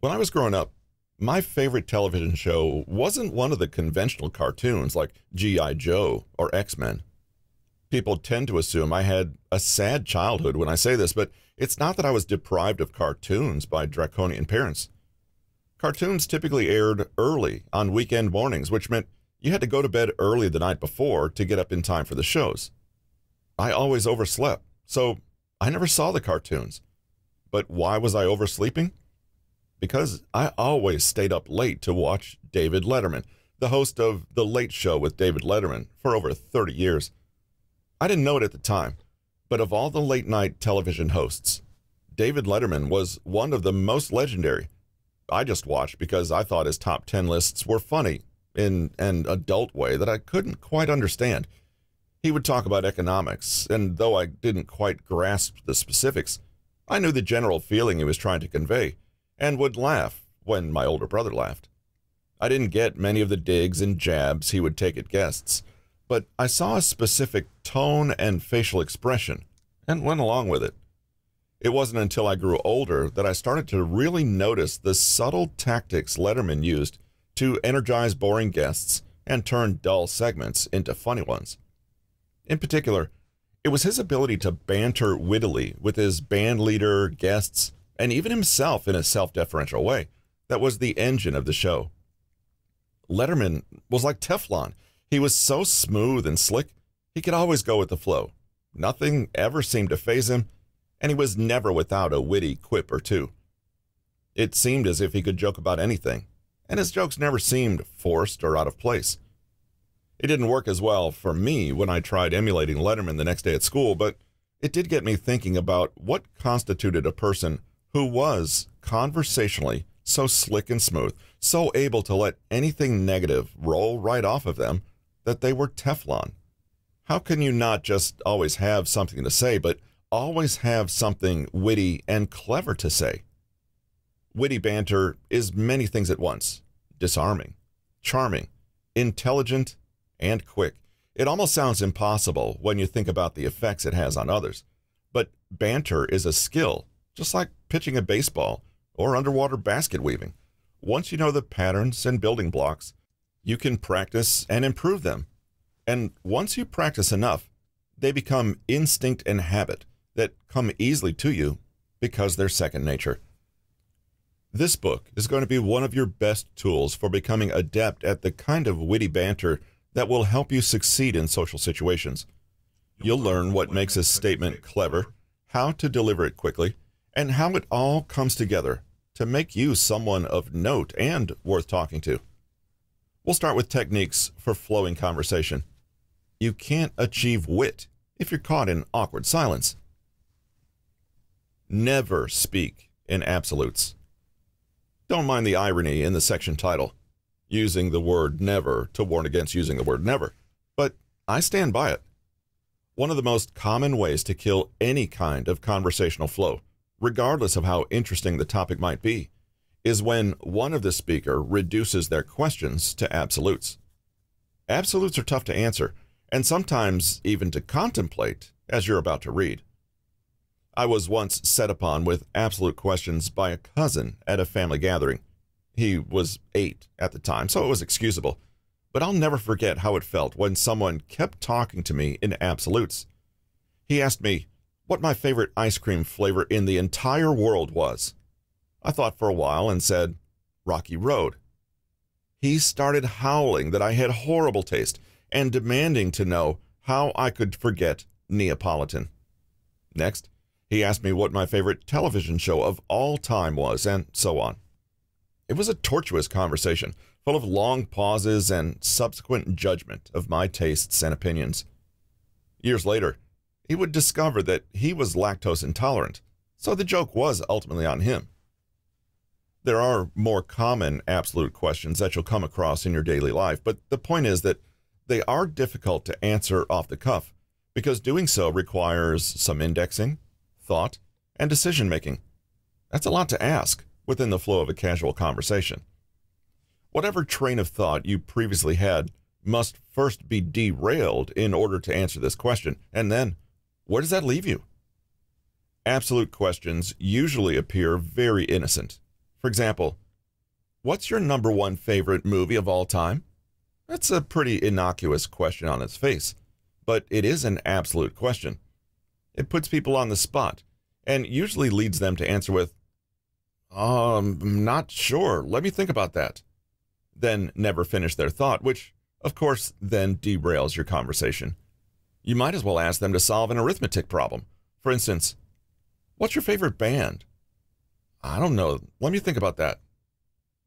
When I was growing up, my favorite television show wasn't one of the conventional cartoons like G.I. Joe or X-Men. People tend to assume I had a sad childhood when I say this, but it's not that I was deprived of cartoons by draconian parents. Cartoons typically aired early on weekend mornings, which meant you had to go to bed early the night before to get up in time for the shows. I always overslept, so I never saw the cartoons. But why was I oversleeping? Because I always stayed up late to watch David Letterman, the host of The Late Show with David Letterman, for over 30 years. I didn't know it at the time, but of all the late-night television hosts, David Letterman was one of the most legendary. I just watched because I thought his top 10 lists were funny in an adult way that I couldn't quite understand. He would talk about economics, and though I didn't quite grasp the specifics, I knew the general feeling he was trying to convey, and would laugh when my older brother laughed. I didn't get many of the digs and jabs he would take at guests, but I saw a specific tone and facial expression and went along with it. It wasn't until I grew older that I started to really notice the subtle tactics Letterman used to energize boring guests and turn dull segments into funny ones. In particular, it was his ability to banter wittily with his band leader, guests, and even himself in a self-deferential way that was the engine of the show. Letterman was like Teflon. He was so smooth and slick, he could always go with the flow. Nothing ever seemed to faze him, and he was never without a witty quip or two. It seemed as if he could joke about anything, and his jokes never seemed forced or out of place. It didn't work as well for me when I tried emulating Letterman the next day at school, but it did get me thinking about what constituted a person who was conversationally so slick and smooth, so able to let anything negative roll right off of them, that they were Teflon. How can you not just always have something to say, but always have something witty and clever to say? Witty banter is many things at once: disarming, charming, intelligent, and quick. It almost sounds impossible when you think about the effects it has on others, but banter is a skill, just like pitching a baseball or underwater basket weaving. Once you know the patterns and building blocks, you can practice and improve them. And once you practice enough, they become instinct and habit that come easily to you because they're second nature. This book is going to be one of your best tools for becoming adept at the kind of witty banter that will help you succeed in social situations. You'll learn what makes a statement clever, how to deliver it quickly, and how it all comes together to make you someone of note and worth talking to. We'll start with techniques for flowing conversation. You can't achieve wit if you're caught in awkward silence. Never speak in absolutes. Don't mind the irony in the section title, using the word never to warn against using the word never, but I stand by it. One of the most common ways to kill any kind of conversational flow, regardless of how interesting the topic might be, is when one of the speaker reduces their questions to absolutes. Absolutes are tough to answer, and sometimes even to contemplate as you're about to read. I was once set upon with absolute questions by a cousin at a family gathering. He was 8 at the time, so it was excusable, but I'll never forget how it felt when someone kept talking to me in absolutes. He asked me what my favorite ice cream flavor in the entire world was. I thought for a while and said, Rocky Road. He started howling that I had horrible taste and demanding to know how I could forget Neapolitan. Next, he asked me what my favorite television show of all time was, and so on. It was a tortuous conversation, full of long pauses and subsequent judgment of my tastes and opinions. Years later, he would discover that he was lactose intolerant, so the joke was ultimately on him. There are more common absolute questions that you'll come across in your daily life, but the point is that they are difficult to answer off the cuff because doing so requires some indexing, thought, and decision-making. That's a lot to ask within the flow of a casual conversation. Whatever train of thought you previously had must first be derailed in order to answer this question, and then where does that leave you? Absolute questions usually appear very innocent, For example, what's your #1 favorite movie of all time? That's a pretty innocuous question on its face, but it is an absolute question. It puts people on the spot and usually leads them to answer with, I'm not sure, let me think about that, then never finish their thought, which of course then derails your conversation. You might as well ask them to solve an arithmetic problem. For instance, what's your favorite band? I don't know, let me think about that.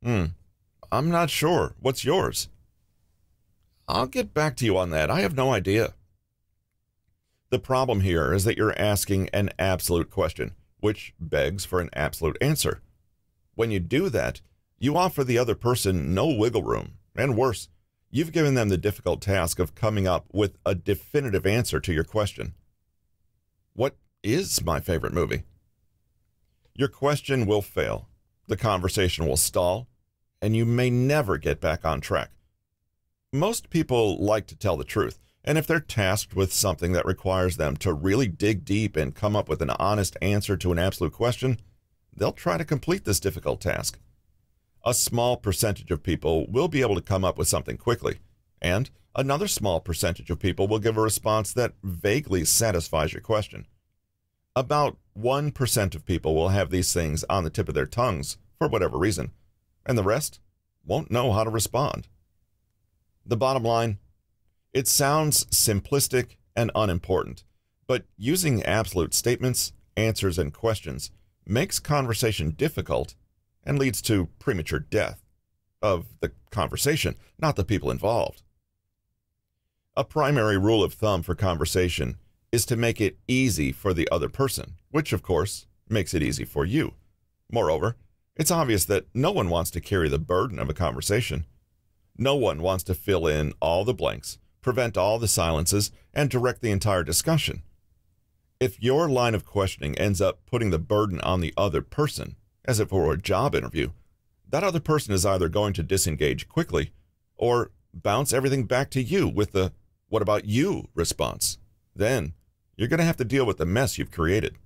I'm not sure, what's yours? I'll get back to you on that, I have no idea. The problem here is that you're asking an absolute question, which begs for an absolute answer. When you do that, you offer the other person no wiggle room, and worse, you've given them the difficult task of coming up with a definitive answer to your question. What is my favorite movie? Your question will fail, the conversation will stall, and you may never get back on track. Most people like to tell the truth, and if they're tasked with something that requires them to really dig deep and come up with an honest answer to an absolute question, they'll try to complete this difficult task. A small percentage of people will be able to come up with something quickly, and another small percentage of people will give a response that vaguely satisfies your question. About 1% of people will have these things on the tip of their tongues for whatever reason, and the rest won't know how to respond. The bottom line, it sounds simplistic and unimportant, but using absolute statements, answers, and questions makes conversation difficult and leads to premature death of the conversation, not the people involved. A primary rule of thumb for conversation is to make it easy for the other person, which of course makes it easy for you. Moreover, it's obvious that no one wants to carry the burden of a conversation. No one wants to fill in all the blanks, prevent all the silences, and direct the entire discussion. If your line of questioning ends up putting the burden on the other person, as if it were a job interview, that other person is either going to disengage quickly or bounce everything back to you with the "what about you" response. Then you're going to have to deal with the mess you've created.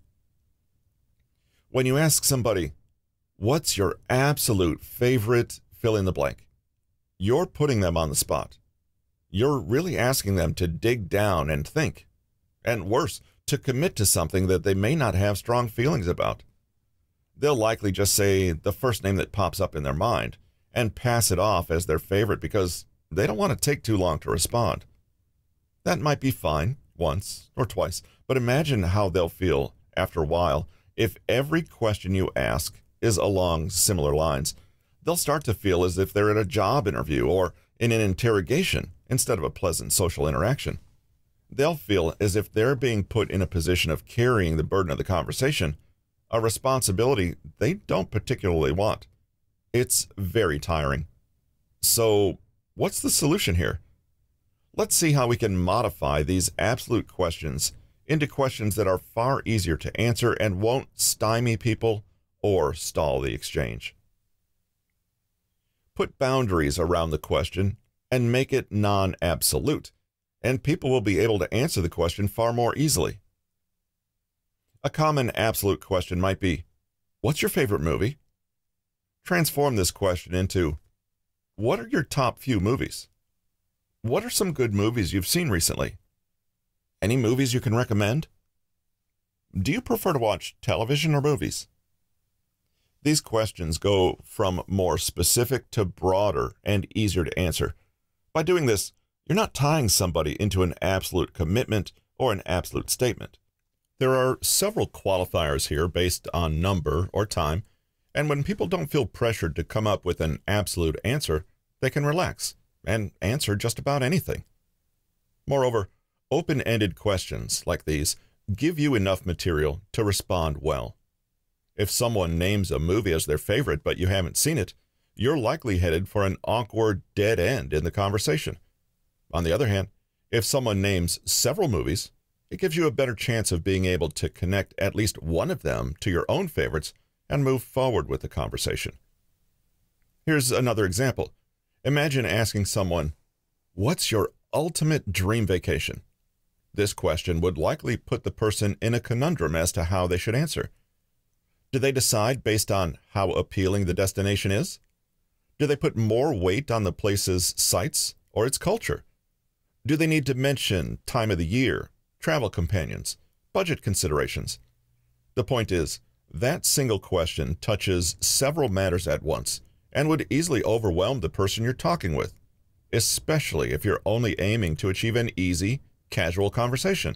When you ask somebody, what's your absolute favorite fill in the blank, you're putting them on the spot. You're really asking them to dig down and think, and worse, to commit to something that they may not have strong feelings about. They'll likely just say the first name that pops up in their mind and pass it off as their favorite because they don't want to take too long to respond. That might be fine once or twice, but imagine how they'll feel after a while if every question you ask is along similar lines. They'll start to feel as if they're at a job interview or in an interrogation instead of a pleasant social interaction. They'll feel as if they're being put in a position of carrying the burden of the conversation, a responsibility they don't particularly want. It's very tiring. So what's the solution here? Let's see how we can modify these absolute questions into questions that are far easier to answer and won't stymie people or stall the exchange. Put boundaries around the question and make it non-absolute, and people will be able to answer the question far more easily. A common absolute question might be, what's your favorite movie? Transform this question into, what are your top few movies? What are some good movies you've seen recently? Any movies you can recommend? Do you prefer to watch television or movies? These questions go from more specific to broader and easier to answer. By doing this, you're not tying somebody into an absolute commitment or an absolute statement. There are several qualifiers here based on number or time, and when people don't feel pressured to come up with an absolute answer, they can relax and answer just about anything. Moreover, open-ended questions like these give you enough material to respond well. If someone names a movie as their favorite but you haven't seen it, you're likely headed for an awkward dead end in the conversation. On the other hand, if someone names several movies, it gives you a better chance of being able to connect at least one of them to your own favorites and move forward with the conversation. Here's another example. Imagine asking someone, what's your ultimate dream vacation? This question would likely put the person in a conundrum as to how they should answer. Do they decide based on how appealing the destination is? Do they put more weight on the place's sights or its culture? Do they need to mention time of the year, travel companions, budget considerations? The point is, that single question touches several matters at once and would easily overwhelm the person you're talking with, especially if you're only aiming to achieve an easy, casual conversation.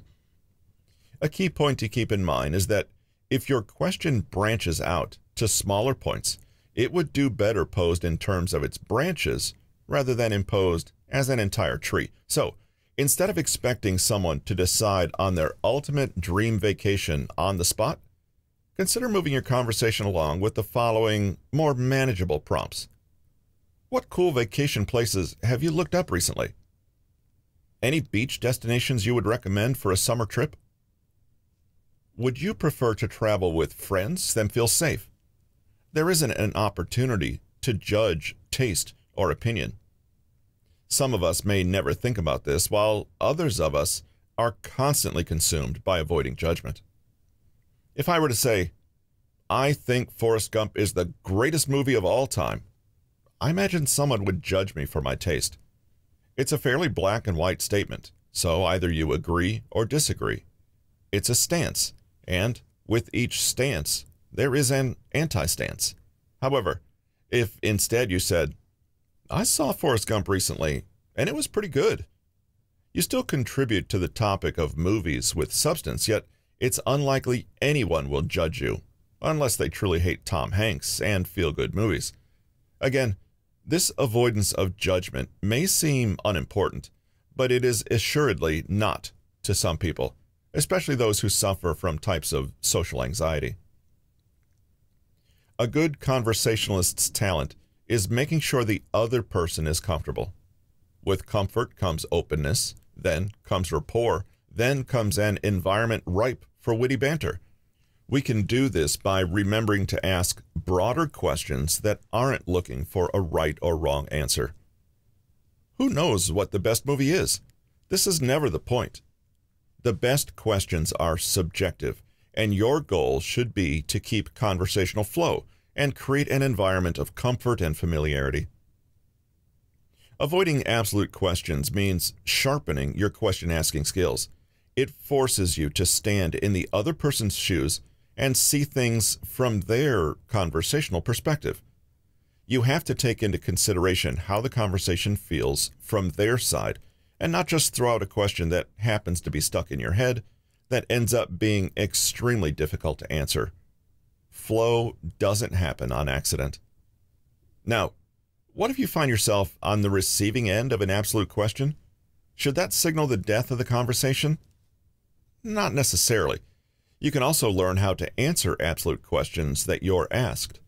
A key point to keep in mind is that if your question branches out to smaller points, it would do better posed in terms of its branches rather than imposed as an entire tree. So, instead of expecting someone to decide on their ultimate dream vacation on the spot, consider moving your conversation along with the following more manageable prompts. What cool vacation places have you looked up recently? Any beach destinations you would recommend for a summer trip? Would you prefer to travel with friends then feel safe? There isn't an opportunity to judge taste or opinion. Some of us may never think about this, while others of us are constantly consumed by avoiding judgment. If I were to say, I think Forrest Gump is the greatest movie of all time, I imagine someone would judge me for my taste. It's a fairly black and white statement, so either you agree or disagree. It's a stance, and with each stance, there is an anti-stance. However, if instead you said, I saw Forrest Gump recently, and it was pretty good, you still contribute to the topic of movies with substance, yet it's unlikely anyone will judge you, unless they truly hate Tom Hanks and feel-good movies. Again, this avoidance of judgment may seem unimportant, but it is assuredly not to some people, especially those who suffer from types of social anxiety. A good conversationalist's talent is making sure the other person is comfortable. With comfort comes openness, then comes rapport, then comes an environment ripe for witty banter. We can do this by remembering to ask broader questions that aren't looking for a right or wrong answer. Who knows what the best movie is? This is never the point. The best questions are subjective, and your goal should be to keep conversational flow and create an environment of comfort and familiarity. Avoiding absolute questions means sharpening your question-asking skills. It forces you to stand in the other person's shoes and see things from their conversational perspective. You have to take into consideration how the conversation feels from their side and not just throw out a question that happens to be stuck in your head that ends up being extremely difficult to answer. Flow doesn't happen on accident. Now, what if you find yourself on the receiving end of an absolute question? Should that signal the death of the conversation? Not necessarily. You can also learn how to answer absolute questions that you're asked.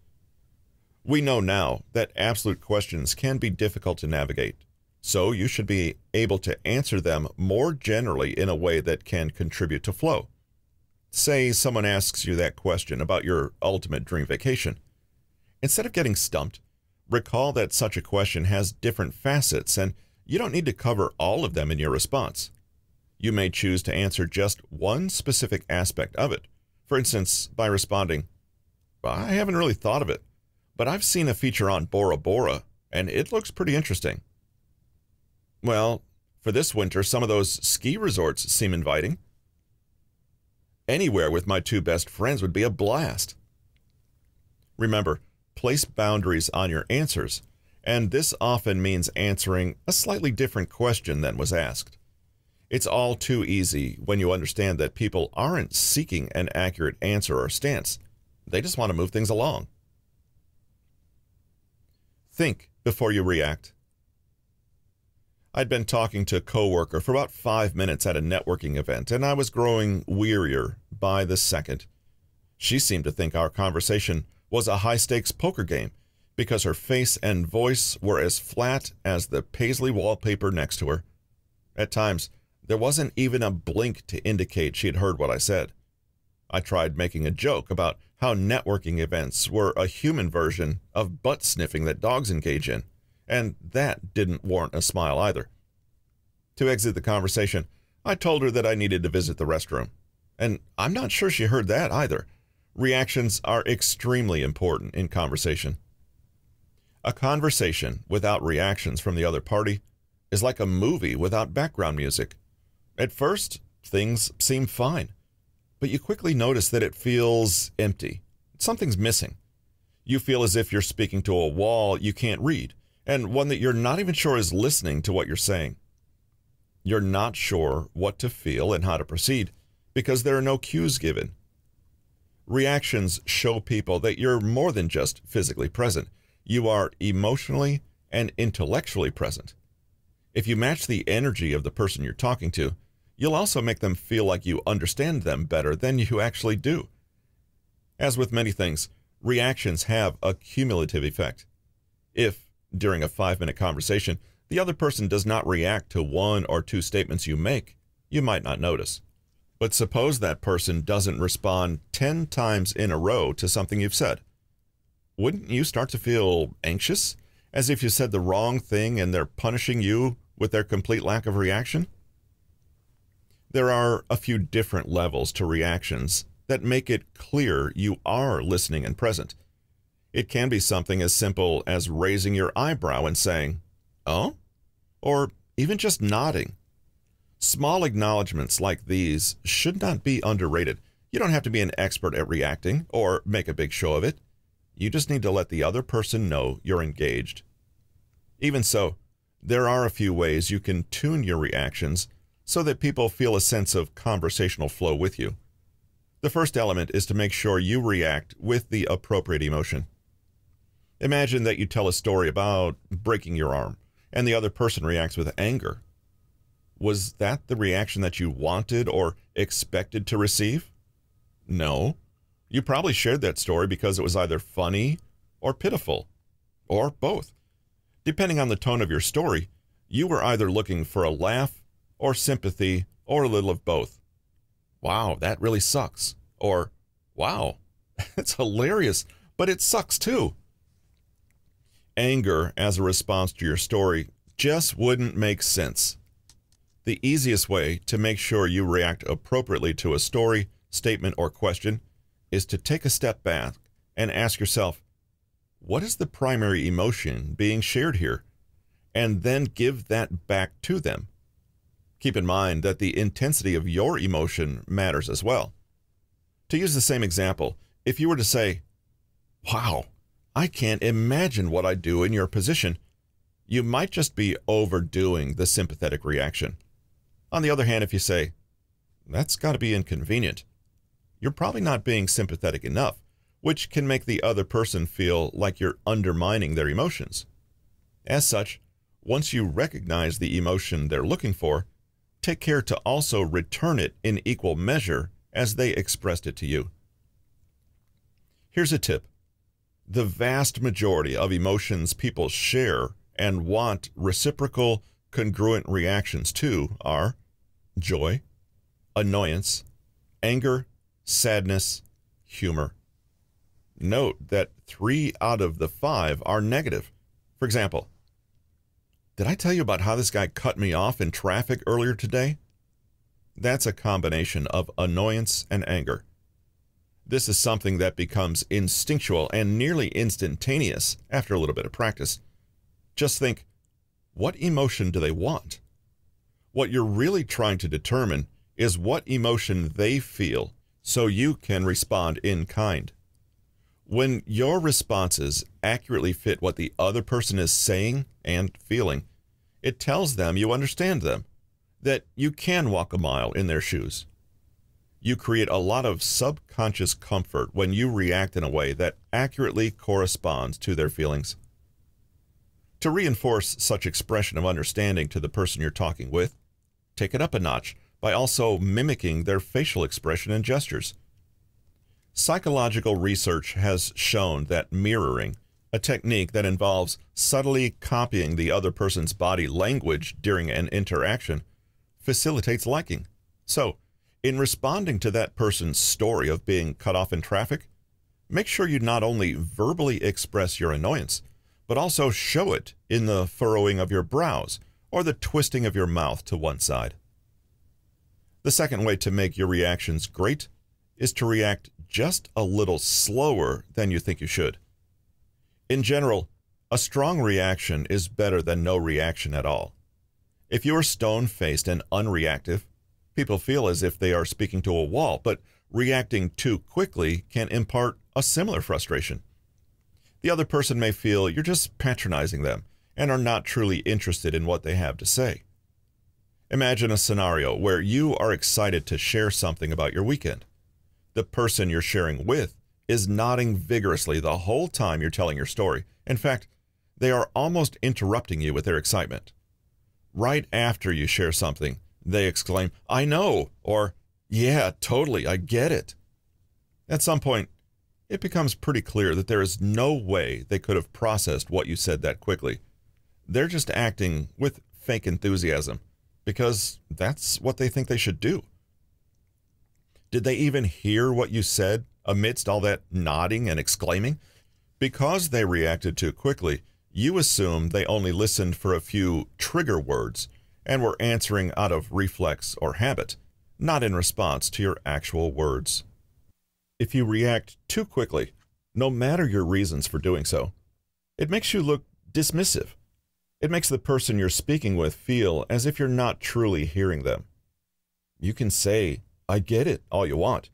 We know now that absolute questions can be difficult to navigate, so you should be able to answer them more generally in a way that can contribute to flow. Say someone asks you that question about your ultimate dream vacation. Instead of getting stumped, recall that such a question has different facets and you don't need to cover all of them in your response. You may choose to answer just one specific aspect of it. For instance, by responding, I haven't really thought of it, but I've seen a feature on Bora Bora and it looks pretty interesting. Well, for this winter, some of those ski resorts seem inviting. Anywhere with my two best friends would be a blast. Remember, place boundaries on your answers, and this often means answering a slightly different question than was asked. It's all too easy when you understand that people aren't seeking an accurate answer or stance. They just want to move things along. Think before you react. I'd been talking to a coworker for about 5 minutes at a networking event, and I was growing wearier by the second. She seemed to think our conversation was a high-stakes poker game because her face and voice were as flat as the paisley wallpaper next to her. At times, there wasn't even a blink to indicate she had heard what I said. I tried making a joke about how networking events were a human version of butt-sniffing that dogs engage in, and that didn't warrant a smile either. To exit the conversation, I told her that I needed to visit the restroom, and I'm not sure she heard that either. Reactions are extremely important in conversation. A conversation without reactions from the other party is like a movie without background music. At first, things seem fine, but you quickly notice that it feels empty. Something's missing. You feel as if you're speaking to a wall you can't read, and one that you're not even sure is listening to what you're saying. You're not sure what to feel and how to proceed because there are no cues given. Reactions show people that you're more than just physically present. You are emotionally and intellectually present. If you match the energy of the person you're talking to, you'll also make them feel like you understand them better than you actually do. As with many things, reactions have a cumulative effect. If, during a 5-minute conversation, the other person does not react to one or two statements you make, you might not notice. But suppose that person doesn't respond 10 times in a row to something you've said. Wouldn't you start to feel anxious, as if you said the wrong thing and they're punishing you with their complete lack of reaction? There are a few different levels to reactions that make it clear you are listening and present. It can be something as simple as raising your eyebrow and saying, "Oh?" or even just nodding. Small acknowledgments like these should not be underrated. You don't have to be an expert at reacting or make a big show of it. You just need to let the other person know you're engaged. Even so, there are a few ways you can tune your reactions so that people feel a sense of conversational flow with you. The first element is to make sure you react with the appropriate emotion. Imagine that you tell a story about breaking your arm and the other person reacts with anger. Was that the reaction that you wanted or expected to receive? No. You probably shared that story because it was either funny or pitiful, or both. Depending on the tone of your story, you were either looking for a laugh or sympathy or a little of both. "Wow, that really sucks," or "Wow, that's hilarious, but it sucks too." Anger as a response to your story just wouldn't make sense. The easiest way to make sure you react appropriately to a story, statement, or question is to take a step back and ask yourself, what is the primary emotion being shared here? And then give that back to them. Keep in mind that the intensity of your emotion matters as well. To use the same example, if you were to say, "Wow, I can't imagine what I'd do in your position," you might just be overdoing the sympathetic reaction. On the other hand, if you say, "That's got to be inconvenient," you're probably not being sympathetic enough, which can make the other person feel like you're undermining their emotions. As such, once you recognize the emotion they're looking for, take care to also return it in equal measure as they expressed it to you. Here's a tip. The vast majority of emotions people share and want reciprocal, congruent reactions to are joy, annoyance, anger, sadness, humor. Note that 3 out of the 5 are negative. For example, "Did I tell you about how this guy cut me off in traffic earlier today?" That's a combination of annoyance and anger. This is something that becomes instinctual and nearly instantaneous after a little bit of practice. Just think, what emotion do they want? What you're really trying to determine is what emotion they feel, so you can respond in kind. When your responses accurately fit what the other person is saying and feeling, it tells them you understand them, that you can walk a mile in their shoes. You create a lot of subconscious comfort when you react in a way that accurately corresponds to their feelings. To reinforce such expression of understanding to the person you're talking with, take it up a notch by also mimicking their facial expression and gestures. Psychological research has shown that mirroring, a technique that involves subtly copying the other person's body language during an interaction, facilitates liking. So, in responding to that person's story of being cut off in traffic, make sure you not only verbally express your annoyance, but also show it in the furrowing of your brows or the twisting of your mouth to one side. The second way to make your reactions great is to react just a little slower than you think you should. In general, a strong reaction is better than no reaction at all. If you are stone-faced and unreactive, people feel as if they are speaking to a wall, but reacting too quickly can impart a similar frustration. The other person may feel you're just patronizing them and are not truly interested in what they have to say. Imagine a scenario where you are excited to share something about your weekend. The person you're sharing with is nodding vigorously the whole time you're telling your story. In fact, they are almost interrupting you with their excitement. Right after you share something, they exclaim, "I know," or "Yeah, totally, I get it." At some point, it becomes pretty clear that there is no way they could have processed what you said that quickly. They're just acting with fake enthusiasm because that's what they think they should do. Did they even hear what you said amidst all that nodding and exclaiming? Because they reacted too quickly, you assume they only listened for a few trigger words and were answering out of reflex or habit, not in response to your actual words. If you react too quickly, no matter your reasons for doing so, it makes you look dismissive. It makes the person you're speaking with feel as if you're not truly hearing them. You can say, "I get it," all you want,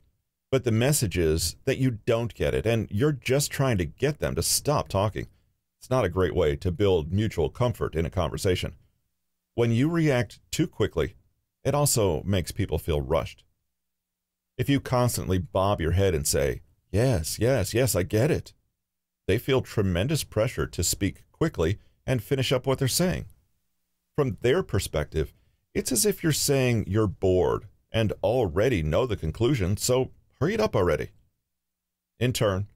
but the message is that you don't get it and you're just trying to get them to stop talking. It's not a great way to build mutual comfort in a conversation. When you react too quickly, it also makes people feel rushed. If you constantly bob your head and say, "Yes, yes, yes, I get it," they feel tremendous pressure to speak quickly and finish up what they're saying. From their perspective, it's as if you're saying you're bored and already know the conclusion, so hurry it up already. In turn,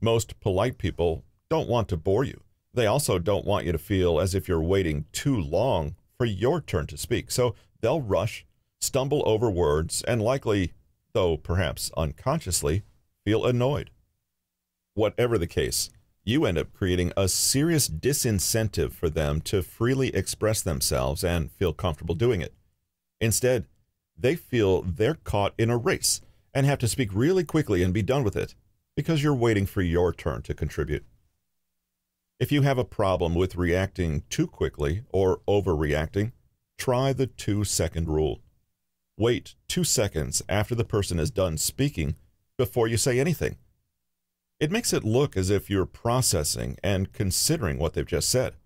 most polite people don't want to bore you. They also don't want you to feel as if you're waiting too long for your turn to speak, so they'll rush, stumble over words, and likely, though perhaps unconsciously, feel annoyed. Whatever the case, you end up creating a serious disincentive for them to freely express themselves and feel comfortable doing it. Instead, they feel they're caught in a race and have to speak really quickly and be done with it because you're waiting for your turn to contribute. If you have a problem with reacting too quickly or overreacting, try the 2-second rule. Wait 2 seconds after the person is done speaking before you say anything. It makes it look as if you're processing and considering what they've just said.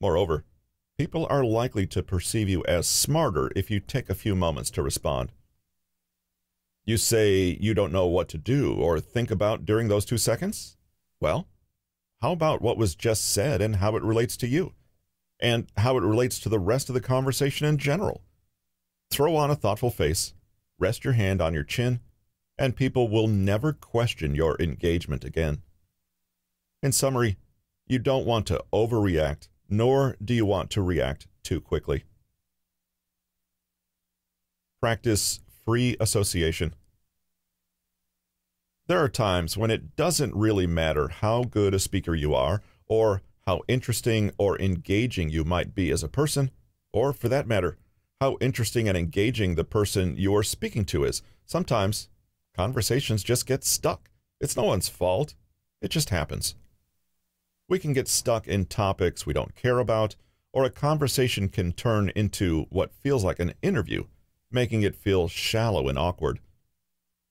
Moreover, people are likely to perceive you as smarter if you take a few moments to respond. You say you don't know what to do or think about during those 2 seconds? Well, how about what was just said and how it relates to you, and how it relates to the rest of the conversation in general? Throw on a thoughtful face, rest your hand on your chin, and people will never question your engagement again. In summary, you don't want to overreact, nor do you want to react too quickly. Practice free association. There are times when it doesn't really matter how good a speaker you are, or how interesting or engaging you might be as a person, or for that matter, how interesting and engaging the person you're speaking to is. Sometimes conversations just get stuck. It's no one's fault. It just happens. We can get stuck in topics we don't care about, or a conversation can turn into what feels like an interview, making it feel shallow and awkward.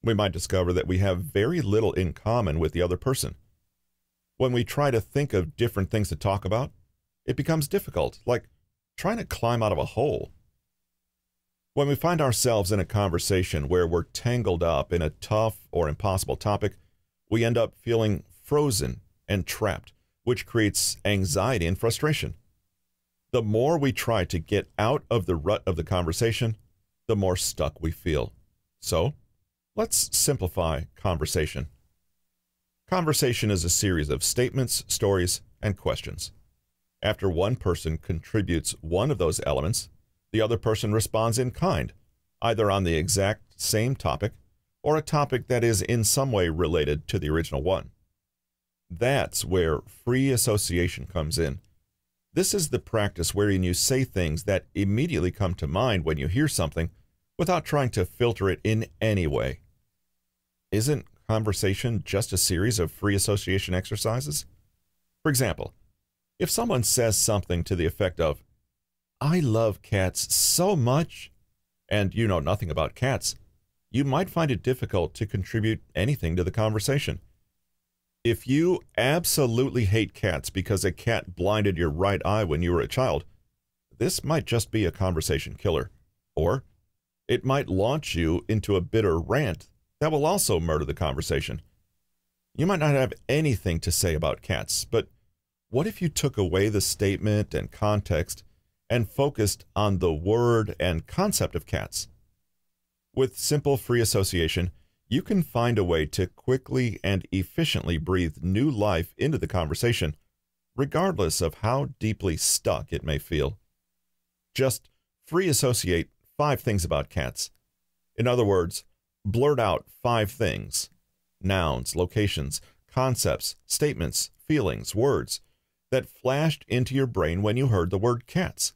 We might discover that we have very little in common with the other person. When we try to think of different things to talk about, it becomes difficult, like trying to climb out of a hole. When we find ourselves in a conversation where we're tangled up in a tough or impossible topic, we end up feeling frozen and trapped, which creates anxiety and frustration. The more we try to get out of the rut of the conversation, the more stuck we feel. So, let's simplify conversation. Conversation is a series of statements, stories, and questions. After one person contributes one of those elements, the other person responds in kind, either on the exact same topic or a topic that is in some way related to the original one. That's where free association comes in. This is the practice wherein you say things that immediately come to mind when you hear something, without trying to filter it in any way. Isn't conversation just a series of free association exercises? For example, if someone says something to the effect of, "I love cats so much," and you know nothing about cats, you might find it difficult to contribute anything to the conversation. If you absolutely hate cats because a cat blinded your right eye when you were a child, this might just be a conversation killer. Or it might launch you into a bitter rant that will also murder the conversation. You might not have anything to say about cats, but what if you took away the statement and context and focused on the word and concept of cats? With simple free association, you can find a way to quickly and efficiently breathe new life into the conversation, regardless of how deeply stuck it may feel. Just free associate 5 things about cats. In other words, blurt out 5 things: nouns, locations, concepts, statements, feelings, words that flashed into your brain when you heard the word cats.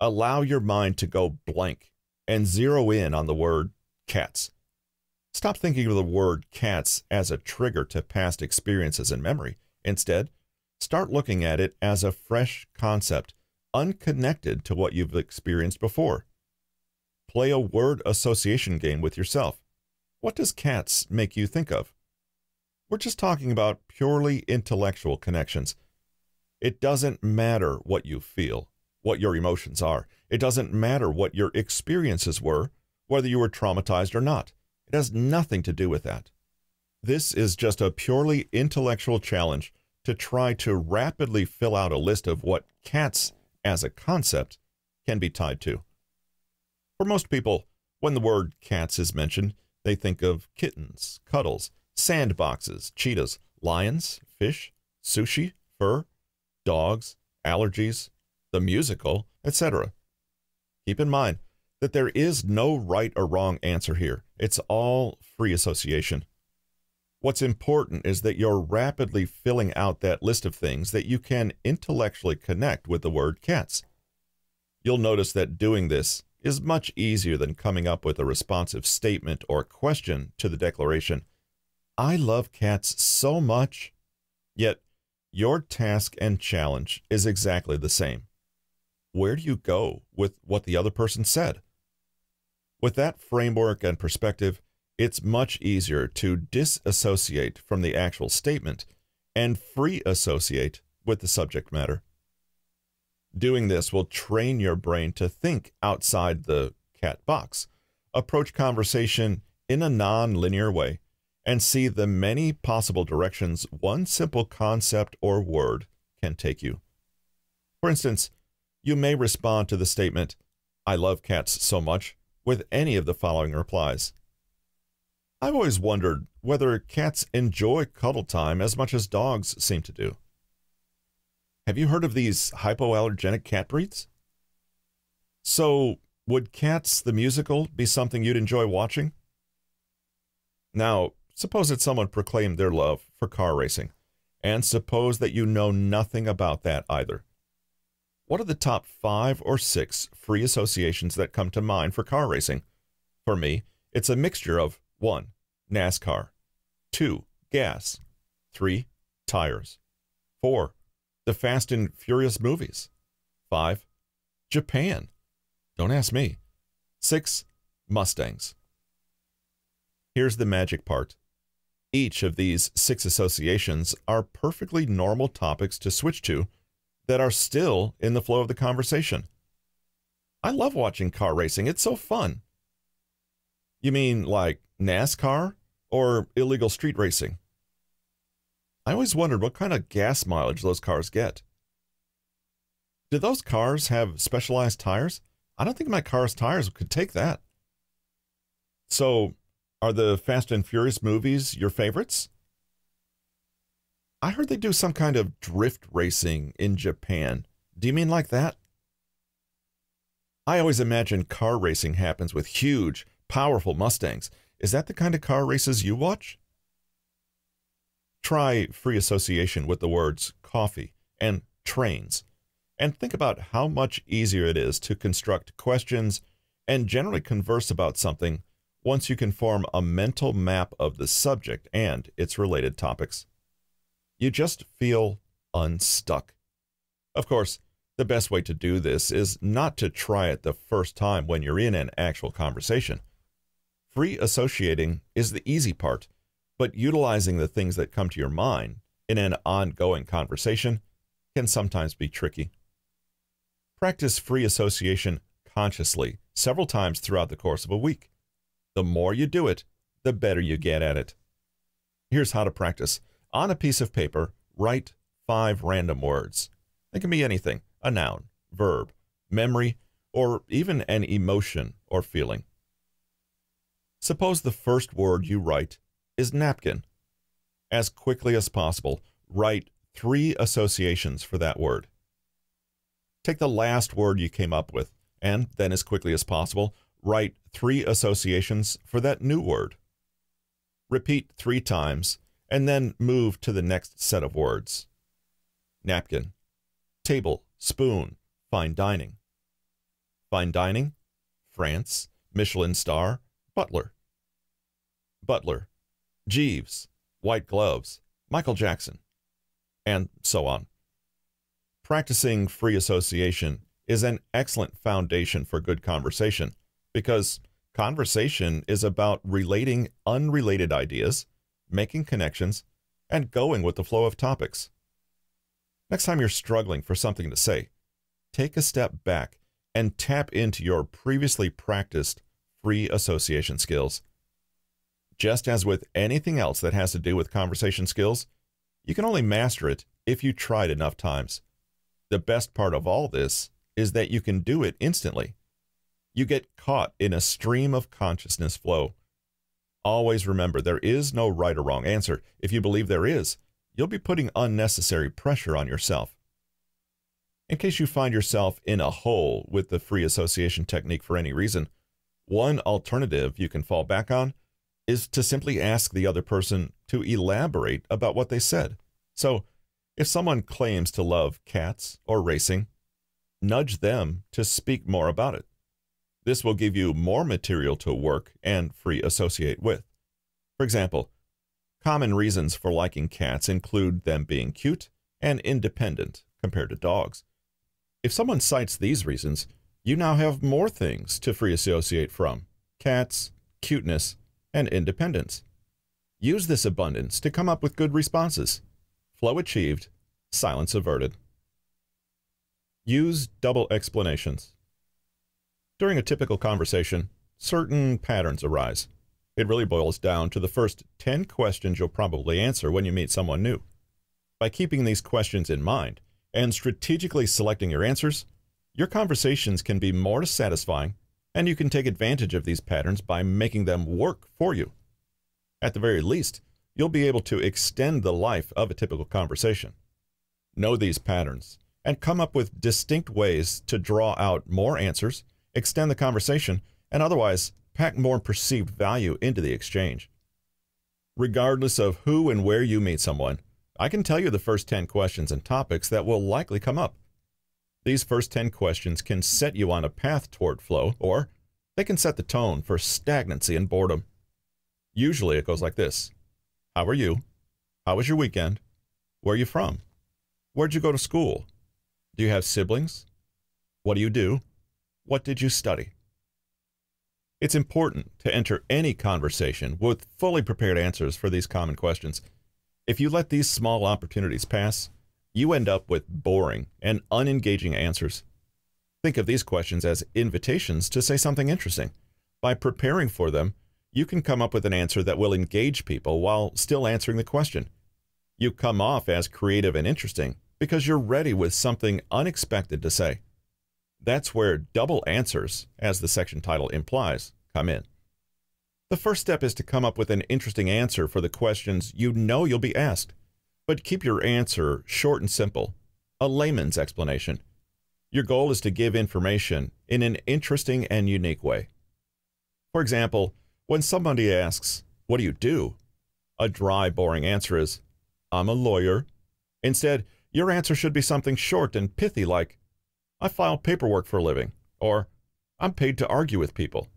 Allow your mind to go blank and zero in on the word cats. Stop thinking of the word cats as a trigger to past experiences and memory. Instead, start looking at it as a fresh concept, unconnected to what you've experienced before. Play a word association game with yourself. What does cats make you think of? We're just talking about purely intellectual connections. It doesn't matter what you feel, what your emotions are. It doesn't matter what your experiences were, whether you were traumatized or not. It has nothing to do with that. This is just a purely intellectual challenge to try to rapidly fill out a list of what cats as a concept can be tied to. For most people, when the word cats is mentioned, they think of kittens, cuddles, sandboxes, cheetahs, lions, fish, sushi, fur, dogs, allergies, the musical, etc. Keep in mind that there is no right or wrong answer here. It's all free association. What's important is that you're rapidly filling out that list of things that you can intellectually connect with the word cats. You'll notice that doing this is much easier than coming up with a responsive statement or question to the declaration, "I love cats so much." Yet, your task and challenge is exactly the same. Where do you go with what the other person said? With that framework and perspective, it's much easier to disassociate from the actual statement and free associate with the subject matter. Doing this will train your brain to think outside the cat box, approach conversation in a non-linear way, and see the many possible directions one simple concept or word can take you. For instance, you may respond to the statement, "I love cats so much," with any of the following replies. "I've always wondered whether cats enjoy cuddle time as much as dogs seem to do. Have you heard of these hypoallergenic cat breeds? So, would Cats the Musical be something you'd enjoy watching?" Now, suppose that someone proclaimed their love for car racing, and suppose that you know nothing about that either. What are the top 5 or 6 free associations that come to mind for car racing? For me, it's a mixture of 1. NASCAR, 2. Gas, 3. Tires, 4. The Fast and Furious movies, 5. Japan, don't ask me, 6. Mustangs. Here's the magic part. Each of these 6 associations are perfectly normal topics to switch to that are still in the flow of the conversation. "I love watching car racing. It's so fun." "You mean like NASCAR or illegal street racing?" "I always wondered what kind of gas mileage those cars get." "Do those cars have specialized tires? I don't think my car's tires could take that." "So, are the Fast and Furious movies your favorites?" "I heard they do some kind of drift racing in Japan. Do you mean like that?" "I always imagine car racing happens with huge, powerful Mustangs. Is that the kind of car races you watch?" Try free association with the words coffee and trains, and think about how much easier it is to construct questions and generally converse about something once you can form a mental map of the subject and its related topics, you just feel unstuck. Of course, the best way to do this is not to try it the first time when you're in an actual conversation. Free associating is the easy part, but utilizing the things that come to your mind in an ongoing conversation can sometimes be tricky. Practice free association consciously several times throughout the course of a week. The more you do it, the better you get at it. Here's how to practice. On a piece of paper, write 5 random words. They can be anything, a noun, verb, memory, or even an emotion or feeling. Suppose the first word you write is napkin. As quickly as possible, write 3 associations for that word. Take the last word you came up with, and then as quickly as possible, write 3 associations for that new word. Repeat 3 times, and then move to the next set of words. Napkin, table, spoon, fine dining. Fine dining, France, Michelin star, butler. Butler, Jeeves, white gloves, Michael Jackson, and so on. Practicing free association is an excellent foundation for good conversation, because conversation is about relating unrelated ideas, making connections, and going with the flow of topics. Next time you're struggling for something to say, take a step back and tap into your previously practiced free association skills. Just as with anything else that has to do with conversation skills, you can only master it if you tried enough times. The best part of all this is that you can do it instantly. You get caught in a stream of consciousness flow. Always remember, there is no right or wrong answer. If you believe there is, you'll be putting unnecessary pressure on yourself. In case you find yourself in a hole with the free association technique for any reason, one alternative you can fall back on is to simply ask the other person to elaborate about what they said. So, if someone claims to love cats or racing, nudge them to speak more about it. This will give you more material to work and free associate with. For example, common reasons for liking cats include them being cute and independent compared to dogs. If someone cites these reasons, you now have more things to free associate from: cats, cuteness, and independence. Use this abundance to come up with good responses. Flow achieved, silence averted. Use double explanations. During a typical conversation, certain patterns arise. It really boils down to the first 10 questions you'll probably answer when you meet someone new. By keeping these questions in mind and strategically selecting your answers, your conversations can be more satisfying, and you can take advantage of these patterns by making them work for you. At the very least, you'll be able to extend the life of a typical conversation. Know these patterns and come up with distinct ways to draw out more answers, extend the conversation, and otherwise pack more perceived value into the exchange. Regardless of who and where you meet someone, I can tell you the first 10 questions and topics that will likely come up. These first 10 questions can set you on a path toward flow, or they can set the tone for stagnancy and boredom. Usually it goes like this. How are you? How was your weekend? Where are you from? Where'd you go to school? Do you have siblings? What do you do? What did you study? It's important to enter any conversation with fully prepared answers for these common questions. If you let these small opportunities pass, you end up with boring and unengaging answers. Think of these questions as invitations to say something interesting. By preparing for them, you can come up with an answer that will engage people while still answering the question. You come off as creative and interesting because you're ready with something unexpected to say. That's where double answers, as the section title implies, come in. The first step is to come up with an interesting answer for the questions you know you'll be asked. But keep your answer short and simple, a layman's explanation. Your goal is to give information in an interesting and unique way. For example, when somebody asks, "What do you do?" a dry, boring answer is, "I'm a lawyer." Instead, your answer should be something short and pithy like, "I file paperwork for a living," or "I'm paid to argue with people."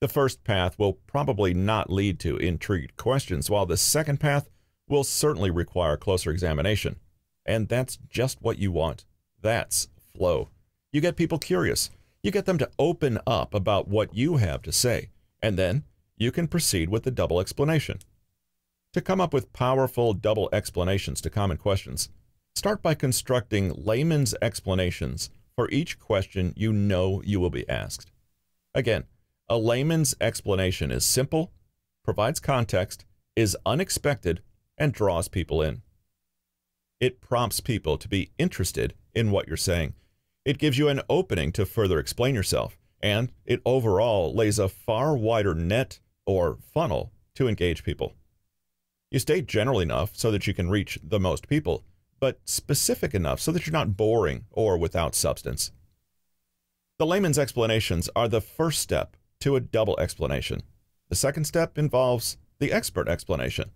The first path will probably not lead to intricate questions, while the second path will certainly require closer examination. And that's just what you want. That's flow. You get people curious. You get them to open up about what you have to say, and then you can proceed with the double explanation. To come up with powerful double explanations to common questions, start by constructing layman's explanations for each question you know you will be asked. Again, a layman's explanation is simple, provides context, is unexpected, and draws people in. It prompts people to be interested in what you're saying. It gives you an opening to further explain yourself, and it overall lays a far wider net or funnel to engage people. You stay general enough so that you can reach the most people, but specific enough so that you're not boring or without substance. The layman's explanations are the first step to a double explanation. The second step involves the expert explanation.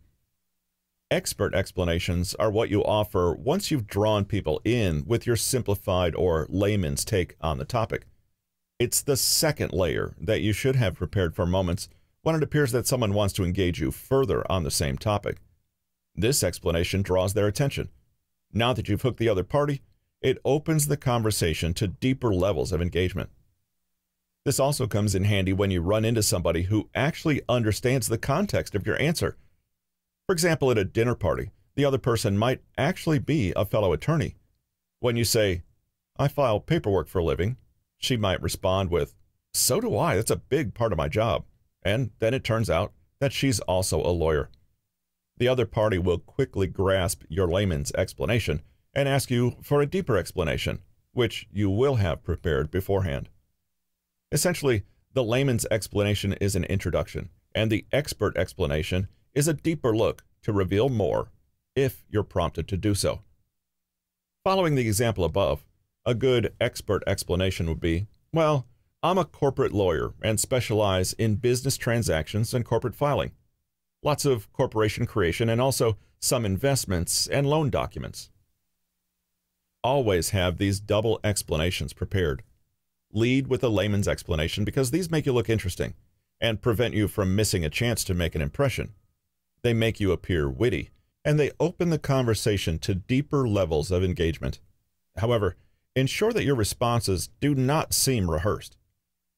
Expert explanations are what you offer once you've drawn people in with your simplified or layman's take on the topic. It's the second layer that you should have prepared for moments when it appears that someone wants to engage you further on the same topic. This explanation draws their attention. Now that you've hooked the other party, it opens the conversation to deeper levels of engagement. This also comes in handy when you run into somebody who actually understands the context of your answer. For example, at a dinner party, the other person might actually be a fellow attorney. When you say, "I file paperwork for a living," she might respond with, "So do I, that's a big part of my job." And then it turns out that she's also a lawyer. The other party will quickly grasp your layman's explanation and ask you for a deeper explanation, which you will have prepared beforehand. Essentially, the layman's explanation is an introduction, and the expert explanation is a deeper look to reveal more if you're prompted to do so. Following the example above, a good expert explanation would be, "Well, I'm a corporate lawyer and specialize in business transactions and corporate filing. Lots of corporation creation and also some investments and loan documents." Always have these double explanations prepared. Lead with a layman's explanation because these make you look interesting and prevent you from missing a chance to make an impression. They make you appear witty, and they open the conversation to deeper levels of engagement. However, ensure that your responses do not seem rehearsed.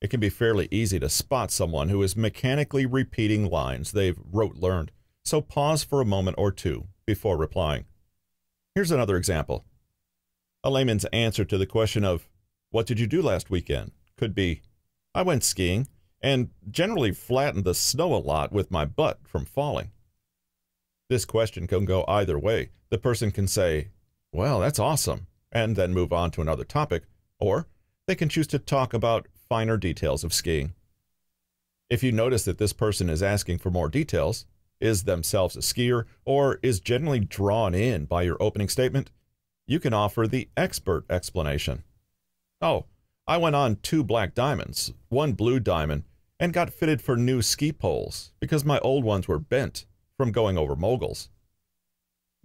It can be fairly easy to spot someone who is mechanically repeating lines they've rote-learned, so pause for a moment or two before replying. Here's another example. A layman's answer to the question of, "What did you do last weekend?" could be, "I went skiing and generally flattened the snow a lot with my butt from falling." This question can go either way. The person can say, "Well, that's awesome," and then move on to another topic, or they can choose to talk about finer details of skiing. If you notice that this person is asking for more details, is themselves a skier, or is generally drawn in by your opening statement, you can offer the expert explanation. "Oh, I went on 2 black diamonds, 1 blue diamond, and got fitted for new ski poles because my old ones were bent from going over moguls."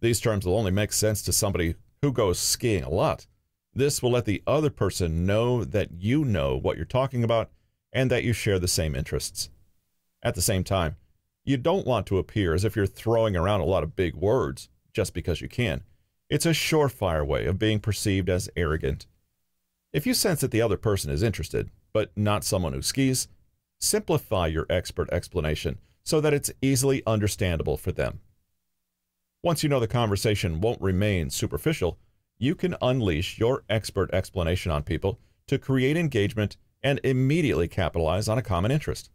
These terms will only make sense to somebody who goes skiing a lot. This will let the other person know that you know what you're talking about and that you share the same interests. At the same time, you don't want to appear as if you're throwing around a lot of big words just because you can. It's a surefire way of being perceived as arrogant. If you sense that the other person is interested, but not someone who skis, simplify your expert explanation so that it's easily understandable for them. Once you know the conversation won't remain superficial, you can unleash your expert explanation on people to create engagement and immediately capitalize on a common interest.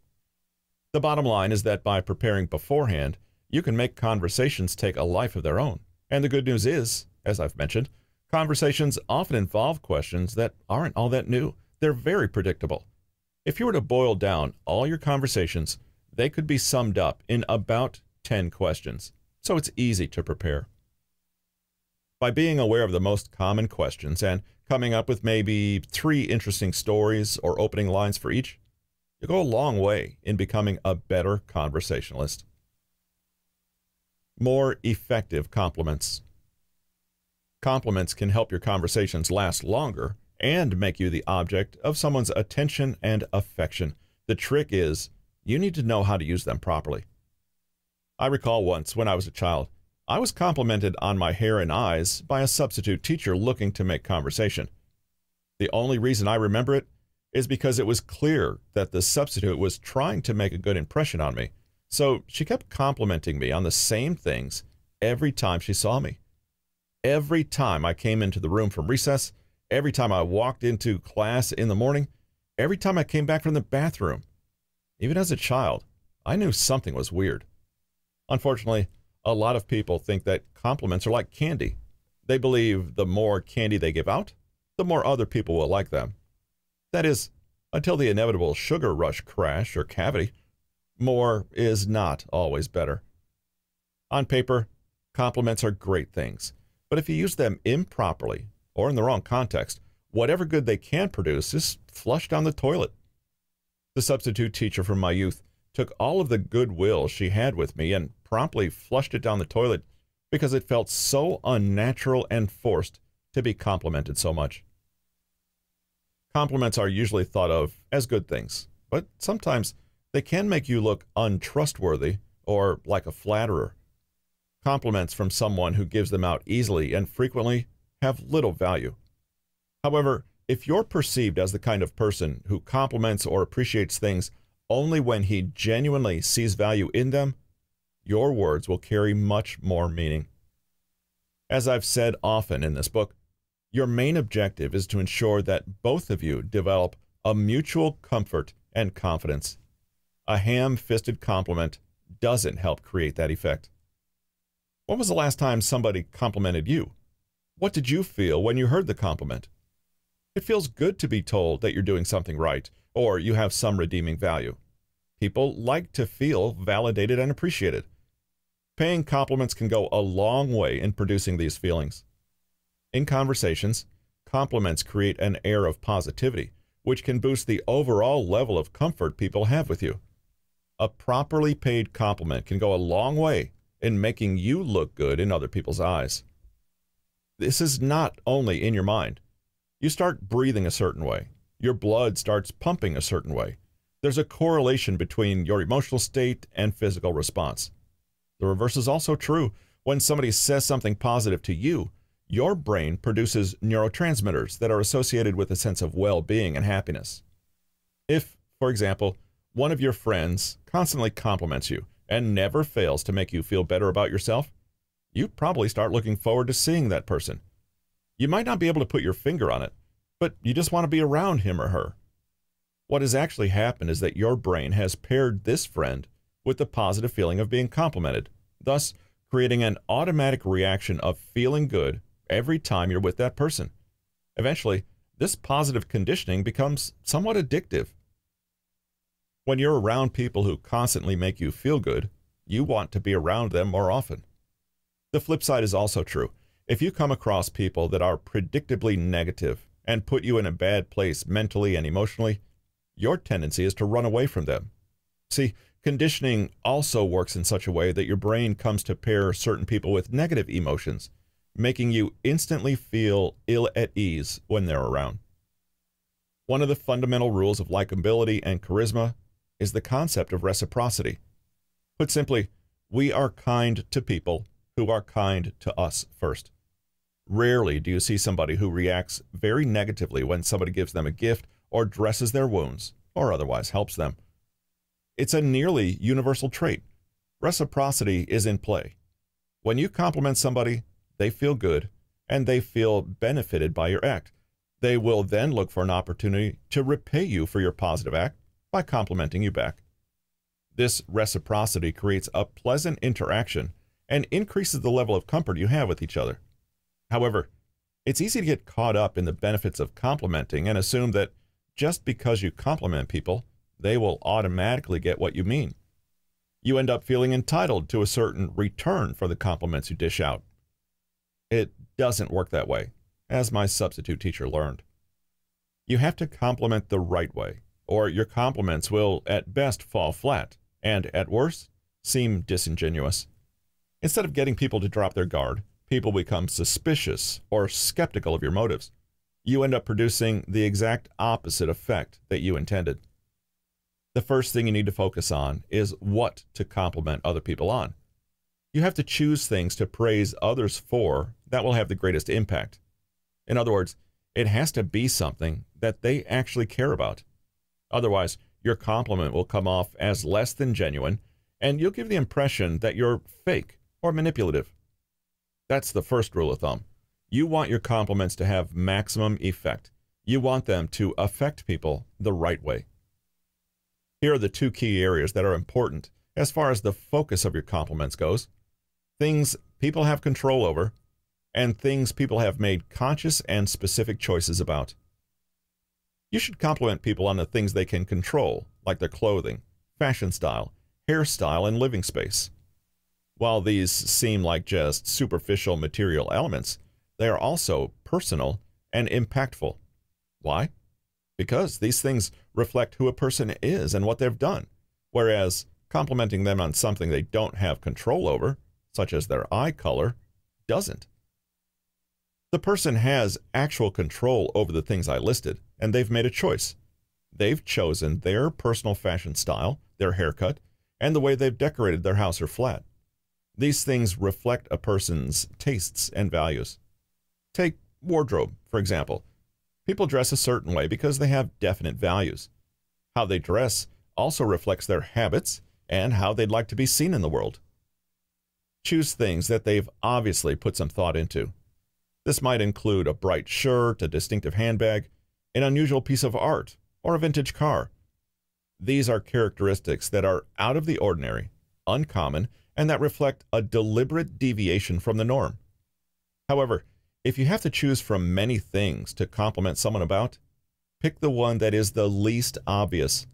The bottom line is that by preparing beforehand, you can make conversations take a life of their own. And the good news is, as I've mentioned, conversations often involve questions that aren't all that new. They're very predictable. If you were to boil down all your conversations, they could be summed up in about 10 questions. So it's easy to prepare. By being aware of the most common questions and coming up with maybe 3 interesting stories or opening lines for each, you go a long way in becoming a better conversationalist. More effective compliments. Compliments can help your conversations last longer and make you the object of someone's attention and affection. The trick is You need to know how to use them properly. I recall once, when I was a child, I was complimented on my hair and eyes by a substitute teacher looking to make conversation. The only reason I remember it is because it was clear that the substitute was trying to make a good impression on me, so she kept complimenting me on the same things every time she saw me. Every time I came into the room from recess, every time I walked into class in the morning, every time I came back from the bathroom. Even as a child, I knew something was weird. Unfortunately, a lot of people think that compliments are like candy. They believe the more candy they give out, the more other people will like them. That is, until the inevitable sugar rush crash or cavity. More is not always better. On paper, compliments are great things, but if you use them improperly or in the wrong context, whatever good they can produce is flushed down the toilet. The substitute teacher from my youth took all of the goodwill she had with me and promptly flushed it down the toilet because it felt so unnatural and forced to be complimented so much. Compliments are usually thought of as good things, but sometimes they can make you look untrustworthy or like a flatterer. Compliments from someone who gives them out easily and frequently have little value. However, if you're perceived as the kind of person who compliments or appreciates things only when he genuinely sees value in them, your words will carry much more meaning. As I've said often in this book, your main objective is to ensure that both of you develop a mutual comfort and confidence. A ham-fisted compliment doesn't help create that effect. When was the last time somebody complimented you? What did you feel when you heard the compliment? It feels good to be told that you're doing something right or you have some redeeming value. People like to feel validated and appreciated. Paying compliments can go a long way in producing these feelings. In conversations, compliments create an air of positivity, which can boost the overall level of comfort people have with you. A properly paid compliment can go a long way in making you look good in other people's eyes. This is not only in your mind. You start breathing a certain way. Your blood starts pumping a certain way. There's a correlation between your emotional state and physical response. The reverse is also true. When somebody says something positive to you, your brain produces neurotransmitters that are associated with a sense of well-being and happiness. If, for example, one of your friends constantly compliments you and never fails to make you feel better about yourself, you probably start looking forward to seeing that person. You might not be able to put your finger on it, but you just want to be around him or her. What has actually happened is that your brain has paired this friend with the positive feeling of being complimented, thus creating an automatic reaction of feeling good every time you're with that person. Eventually, this positive conditioning becomes somewhat addictive. When you're around people who constantly make you feel good, you want to be around them more often. The flip side is also true. If you come across people that are predictably negative and put you in a bad place mentally and emotionally, your tendency is to run away from them. See, conditioning also works in such a way that your brain comes to pair certain people with negative emotions, making you instantly feel ill at ease when they're around. One of the fundamental rules of likability and charisma is the concept of reciprocity. Put simply, we are kind to people who are kind to us first. Rarely do you see somebody who reacts very negatively when somebody gives them a gift or dresses their wounds or otherwise helps them. It's a nearly universal trait. Reciprocity is in play. When you compliment somebody, they feel good, and they feel benefited by your act. They will then look for an opportunity to repay you for your positive act by complimenting you back. This reciprocity creates a pleasant interaction and increases the level of comfort you have with each other. However, it's easy to get caught up in the benefits of complimenting and assume that just because you compliment people, they will automatically get what you mean. You end up feeling entitled to a certain return for the compliments you dish out. It doesn't work that way, as my substitute teacher learned. You have to compliment the right way, or your compliments will at best fall flat and, at worst, seem disingenuous. Instead of getting people to drop their guard, people become suspicious or skeptical of your motives. You end up producing the exact opposite effect that you intended. the first thing you need to focus on is what to compliment other people on. You have to choose things to praise others for that will have the greatest impact. In other words, it has to be something that they actually care about. Otherwise, your compliment will come off as less than genuine, and you'll give the impression that you're fake or manipulative. That's the first rule of thumb. You want your compliments to have maximum effect. You want them to affect people the right way. Here are the two key areas that are important as far as the focus of your compliments goes: things people have control over, and things people have made conscious and specific choices about. You should compliment people on the things they can control, like their clothing, fashion style, hairstyle, and living space. While these seem like just superficial material elements, they are also personal and impactful. Why? Because these things reflect who a person is and what they've done, whereas complimenting them on something they don't have control over, such as their eye color, doesn't. The person has actual control over the things I listed, and they've made a choice. They've chosen their personal fashion style, their haircut, and the way they've decorated their house or flat. These things reflect a person's tastes and values. Take wardrobe, for example. People dress a certain way because they have definite values. How they dress also reflects their habits and how they'd like to be seen in the world. Choose things that they've obviously put some thought into. This might include a bright shirt, a distinctive handbag, an unusual piece of art, or a vintage car. These are characteristics that are out of the ordinary, uncommon, and that reflect a deliberate deviation from the norm. However, if you have to choose from many things to compliment someone about, pick the one that is the least obvious.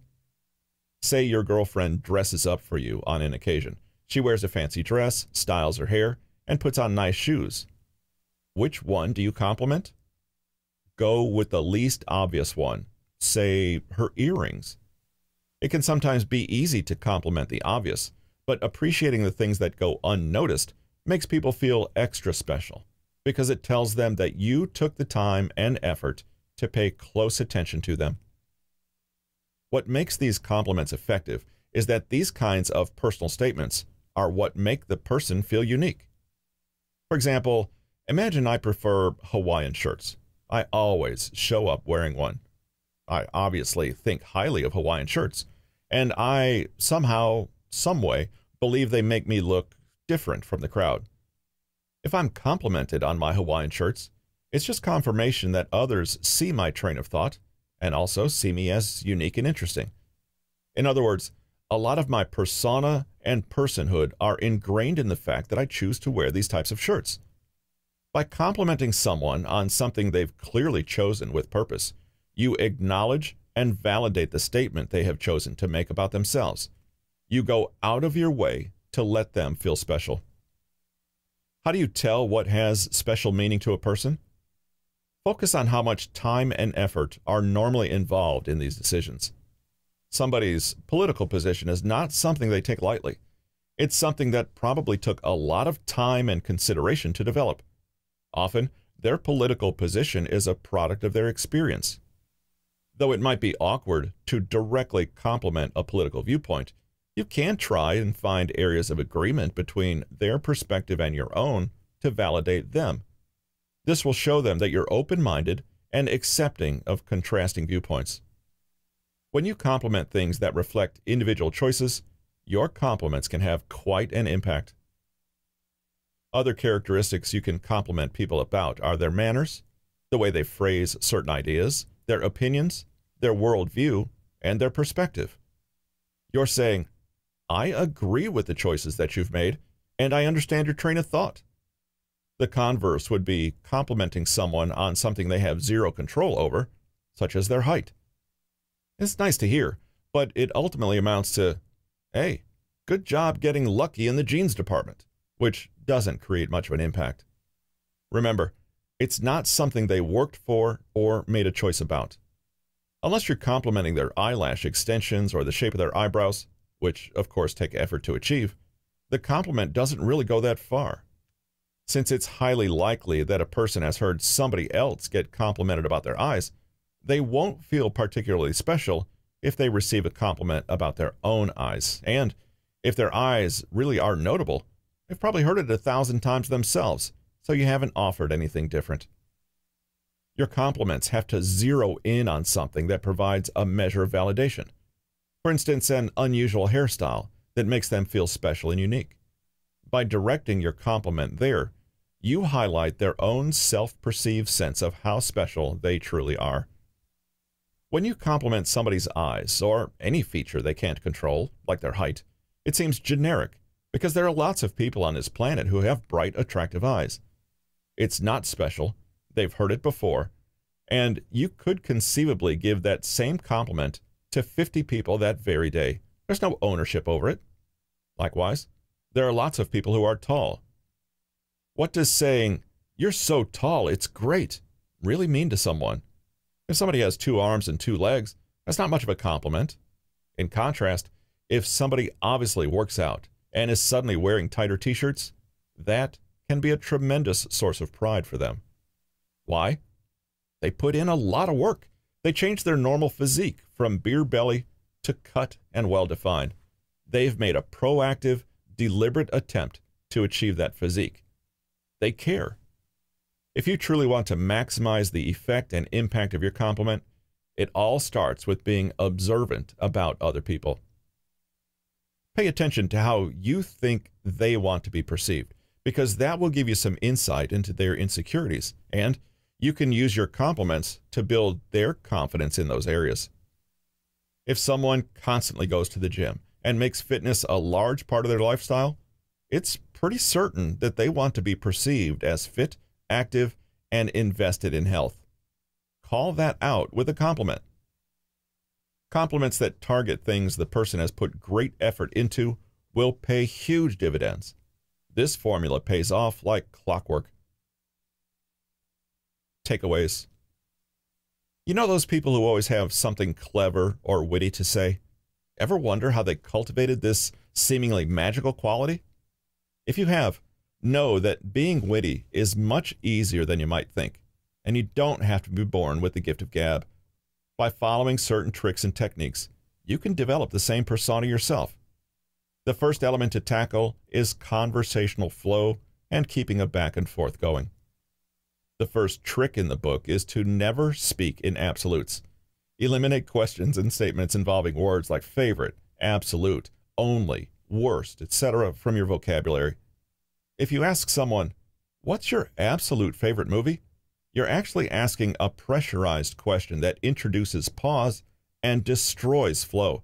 Say your girlfriend dresses up for you on an occasion. She wears a fancy dress, styles her hair, and puts on nice shoes. Which one do you compliment? Go with the least obvious one, say her earrings. It can sometimes be easy to compliment the obvious, but appreciating the things that go unnoticed makes people feel extra special because it tells them that you took the time and effort to pay close attention to them. What makes these compliments effective is that these kinds of personal statements are what make the person feel unique. For example, imagine I prefer Hawaiian shirts. I always show up wearing one. I obviously think highly of Hawaiian shirts, and I somehow, some way, believe they make me look different from the crowd. If I'm complimented on my Hawaiian shirts, it's just confirmation that others see my train of thought and also see me as unique and interesting. In other words, a lot of my persona and personhood are ingrained in the fact that I choose to wear these types of shirts. By complimenting someone on something they've clearly chosen with purpose, you acknowledge and validate the statement they have chosen to make about themselves. You go out of your way to let them feel special. How do you tell what has special meaning to a person? Focus on how much time and effort are normally involved in these decisions. Somebody's political position is not something they take lightly. It's something that probably took a lot of time and consideration to develop. Often, their political position is a product of their experience. Though it might be awkward to directly compliment a political viewpoint, you can try and find areas of agreement between their perspective and your own to validate them. This will show them that you're open-minded and accepting of contrasting viewpoints. When you compliment things that reflect individual choices, your compliments can have quite an impact. Other characteristics you can compliment people about are their manners, the way they phrase certain ideas, their opinions, their worldview, and their perspective. You're saying, "I agree with the choices that you've made, and I understand your train of thought." The converse would be complimenting someone on something they have zero control over, such as their height. It's nice to hear, but it ultimately amounts to, "Hey, good job getting lucky in the jeans department," which doesn't create much of an impact. Remember, it's not something they worked for or made a choice about. Unless you're complimenting their eyelash extensions or the shape of their eyebrows, which of course take effort to achieve, the compliment doesn't really go that far. Since it's highly likely that a person has heard somebody else get complimented about their eyes, they won't feel particularly special if they receive a compliment about their own eyes. And if their eyes really are notable, they've probably heard it 1,000 times themselves, so you haven't offered anything different. Your compliments have to zero in on something that provides a measure of validation. For instance, an unusual hairstyle that makes them feel special and unique. By directing your compliment there, you highlight their own self-perceived sense of how special they truly are. When you compliment somebody's eyes or any feature they can't control, like their height, it seems generic because there are lots of people on this planet who have bright, attractive eyes. It's not special, they've heard it before, and you could conceivably give that same compliment to 50 people that very day. There's no ownership over it. Likewise, there are lots of people who are tall. What does saying, "You're so tall, it's great," really mean to someone? If somebody has 2 arms and 2 legs, that's not much of a compliment. In contrast, if somebody obviously works out and is suddenly wearing tighter t-shirts, that can be a tremendous source of pride for them. Why? They put in a lot of work. They changed their normal physique from beer belly to cut and well-defined. They've made a proactive, deliberate attempt to achieve that physique. They care. If you truly want to maximize the effect and impact of your compliment, it all starts with being observant about other people. Pay attention to how you think they want to be perceived, because that will give you some insight into their insecurities, and you can use your compliments to build their confidence in those areas. If someone constantly goes to the gym and makes fitness a large part of their lifestyle, it's pretty certain that they want to be perceived as fit, active, and invested in health. Call that out with a compliment. Compliments that target things the person has put great effort into will pay huge dividends. This formula pays off like clockwork. Takeaways. You know those people who always have something clever or witty to say? Ever wonder how they cultivated this seemingly magical quality? If you have, know that being witty is much easier than you might think, and you don't have to be born with the gift of gab. By following certain tricks and techniques, you can develop the same persona yourself. The first element to tackle is conversational flow and keeping a back and forth going. The first trick in the book is to never speak in absolutes. Eliminate questions and statements involving words like favorite, absolute, only, worst, etc. from your vocabulary. If you ask someone, "What's your absolute favorite movie?" you're actually asking a pressurized question that introduces pause and destroys flow.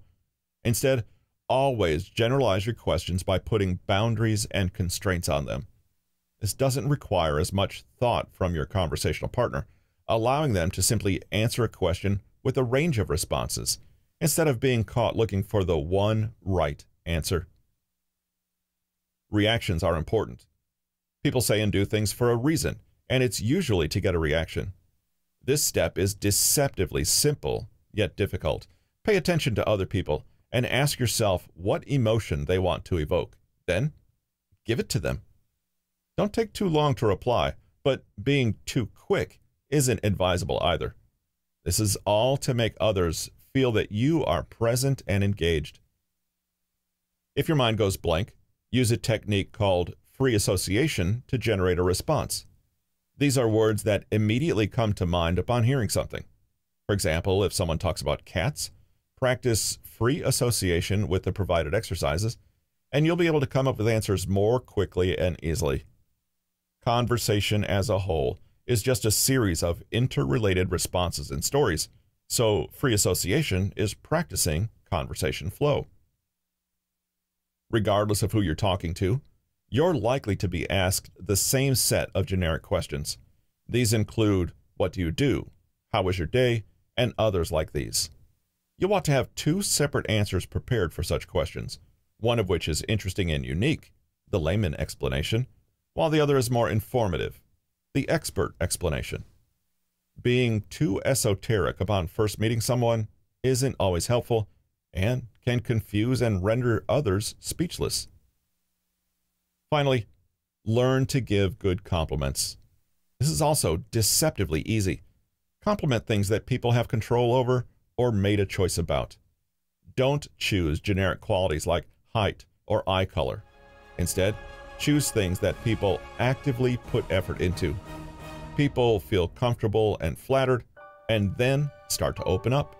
Instead, always generalize your questions by putting boundaries and constraints on them. This doesn't require as much thought from your conversational partner, allowing them to simply answer a question with a range of responses, instead of being caught looking for the one right answer. Reactions are important. People say and do things for a reason, and it's usually to get a reaction. This step is deceptively simple, yet difficult. Pay attention to other people and ask yourself what emotion they want to evoke. Then, give it to them. Don't take too long to reply, but being too quick isn't advisable either. This is all to make others feel that you are present and engaged. If your mind goes blank, use a technique called free association to generate a response. These are words that immediately come to mind upon hearing something. For example, if someone talks about cats, practice free association with the provided exercises, and you'll be able to come up with answers more quickly and easily. Conversation as a whole is just a series of interrelated responses and stories, so free association is practicing conversation flow. Regardless of who you're talking to, you're likely to be asked the same set of generic questions. These include, what do you do? How was your day? And others like these. You'll want to have 2 separate answers prepared for such questions, one of which is interesting and unique, the layman explanation, while the other is more informative, the expert explanation. Being too esoteric upon first meeting someone isn't always helpful and can confuse and render others speechless. Finally, learn to give good compliments. This is also deceptively easy. Compliment things that people have control over or made a choice about. Don't choose generic qualities like height or eye color. Instead, choose things that people actively put effort into. People feel comfortable and flattered, and then start to open up.